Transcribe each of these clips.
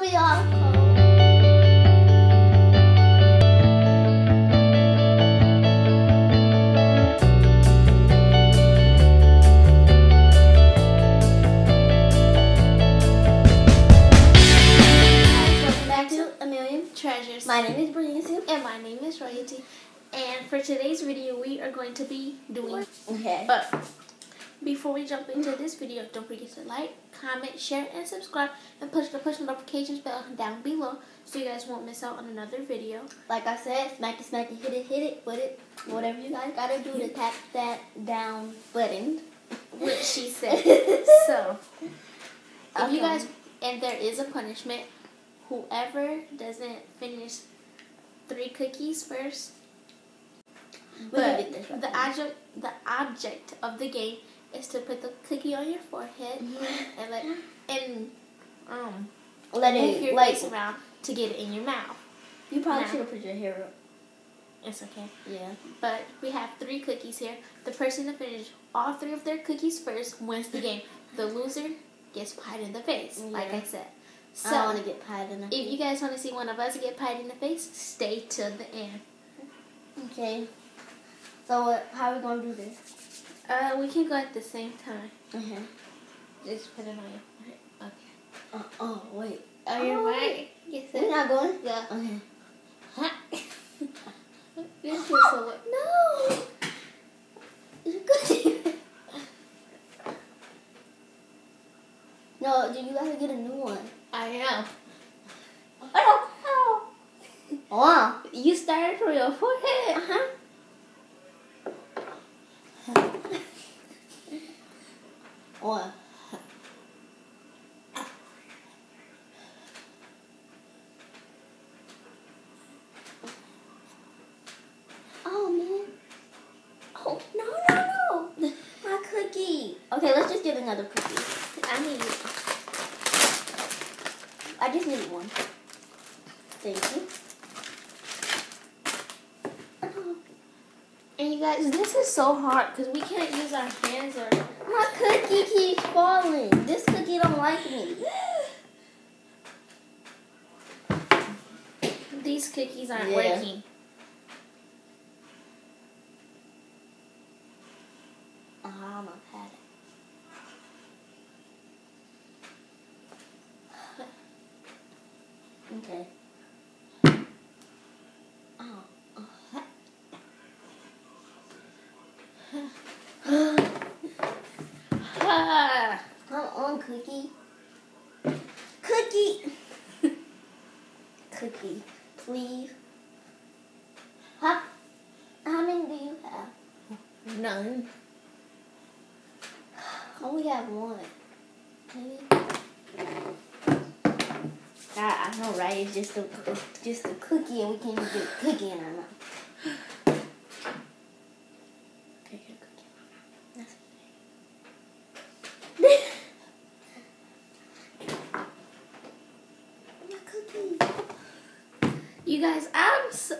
will be all cold. Welcome back to Amillion Treasures. My name is Brianna Sue and my name is Royalty. And for today's video, we are going to be doing but before we jump into this video, don't forget to like, comment, share, and subscribe, and push the notifications bell down below so you guys won't miss out on another video. Like I said, smack it, hit it, put it, whatever you guys gotta do to tap that down button, which she said. So, if you guys, and there is a punishment, whoever doesn't finish 3 cookies first. But the object of the game is to put the cookie on your forehead and let your face around to get it in your mouth. You probably should have put your hair up. It's okay. Yeah. But we have 3 cookies here. The person that finishes all 3 of their cookies first wins the game. The loser gets pied in the face, like I said. So I want to get pied in the face. If you guys want to see one of us get pied in the face, stay till the end. Okay. So how are we gonna do this? We can go at the same time. Just put it on your forehead. Okay. Oh wait. Are you right? Yes. We're not going. Yeah. Okay. This is so what? No. You're good. No, you have to get a new one. I know. Oh. Wow. You started from your forehead. What? Oh man! Oh no! My cookie. Okay, let's just get another cookie. I just need one. Thank you. And you guys, this is so hard because we can't use our hands or. My cookie keeps falling. This cookie don't like me. These cookies aren't working. Ah, my pad. Okay. Cookie. Cookie. Cookie, please. How many do you have? None. I only have one. Maybe. I know, right? It's just a cookie, and we can't even get a cookie in our mouth. Take your cookie. That's you guys, I'm just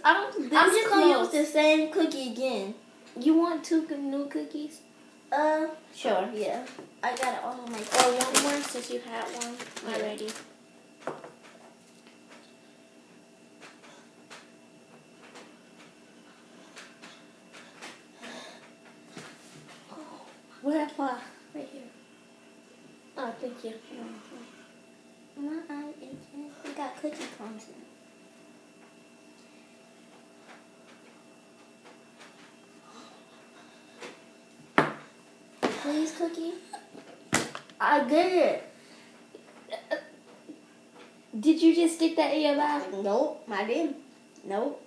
going to use the same cookie again. You want 2 new cookies? Sure, yeah. I got it all on my cookies. Oh, one more since you had one already. Where I fall? Right here. Oh, thank you. We got cookie crumbs in it. Please, cookie. I get it. Did you just stick that in your mouth? Nope, I didn't. Nope.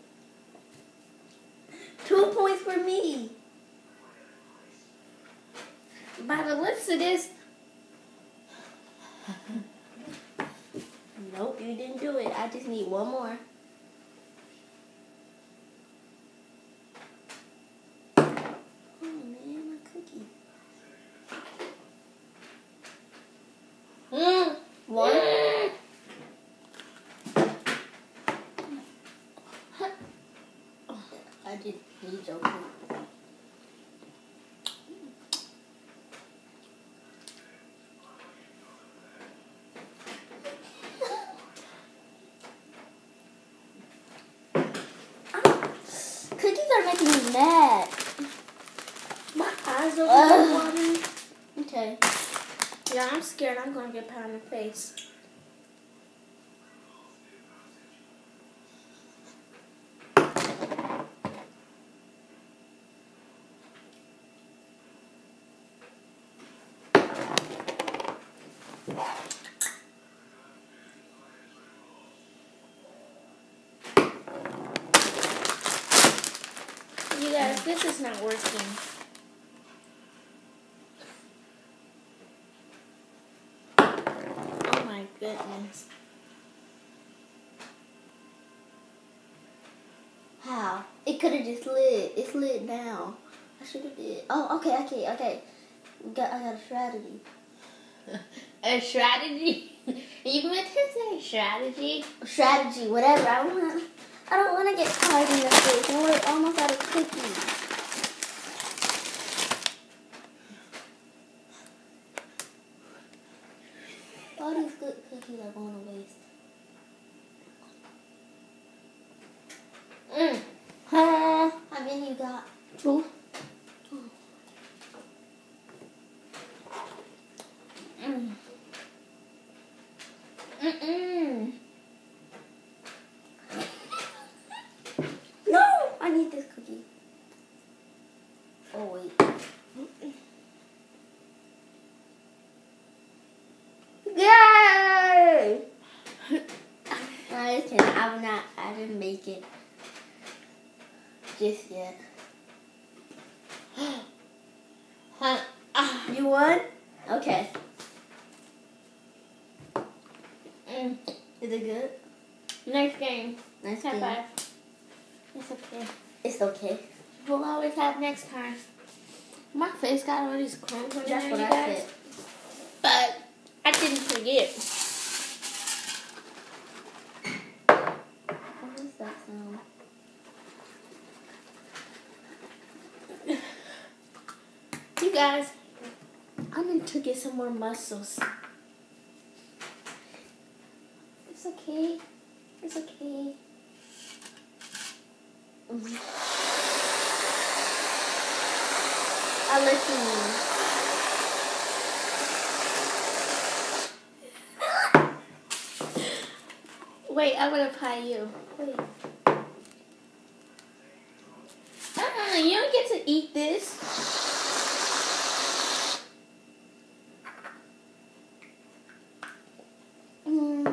2 points for me. By the looks of this. Nope, you didn't do it. I just need one more. I just need your cookie. wet. My eyes are water. Okay. Yeah, I'm scared I'm going to get pounded in the face. You guys, this is not working. Oh my goodness. How? It could have just lit. It's lit now. I should have did. Oh, okay. I got a strategy. A strategy? You meant to say strategy? Strategy, whatever. I don't want to get tired in the face. And we're almost out of cookies. All these good cookies are going to waste. How many you got? Two. I didn't make it just yet. You won? Okay. Is it good? Next game. Next time. It's okay. It's okay. We'll always have next time. My face got all these crumbs on it. That's what I said. But I didn't forget. You guys, I need to get some more muscles. It's okay. It's okay. I'll let you know. Wait, I want to pie you. Wait. You don't get to eat this. I'm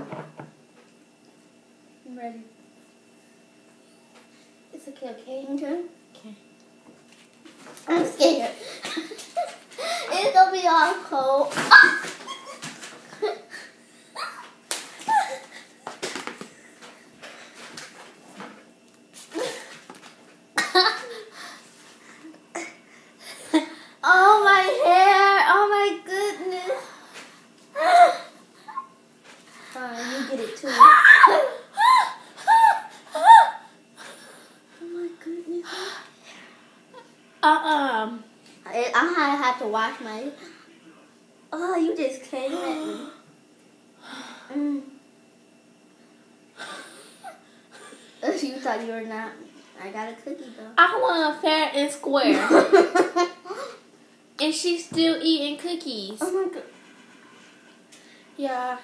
ready. It's okay, okay? Okay. Okay. I'm scared. It's gonna be all cold. Ah! I had to wash my. Oh, you just came at me. You thought you were not. I got a cookie though. I want a fair and square. And she's still eating cookies. Oh my god. Yeah.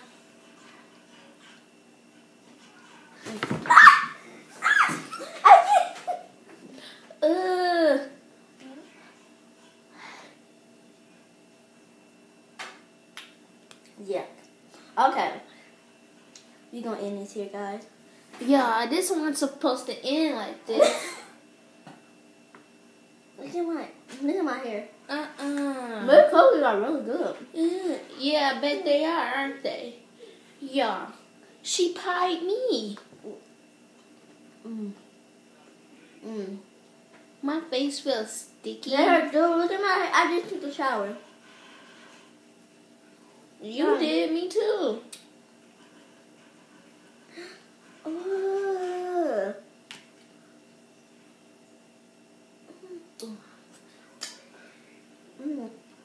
Yeah. Okay. We're going to end this here, guys. Yeah, this one's supposed to end like this. Look at my hair. Their colors are really good. Yeah, I bet they are, aren't they? Yeah. She pied me. My face feels sticky. There, dude, look at my hair. I just took a shower. You did, me too.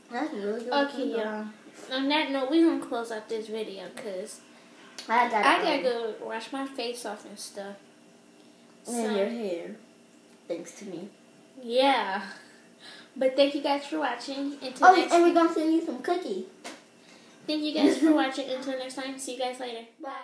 That's really good. Okay, y'all. On that note, we're gonna close out this video because I gotta go wash my face off and stuff. And your hair. Thanks to me. Yeah. But thank you guys for watching. Until next and we're going to send you some cookies. Thank you guys for watching. Until next time. See you guys later. Bye.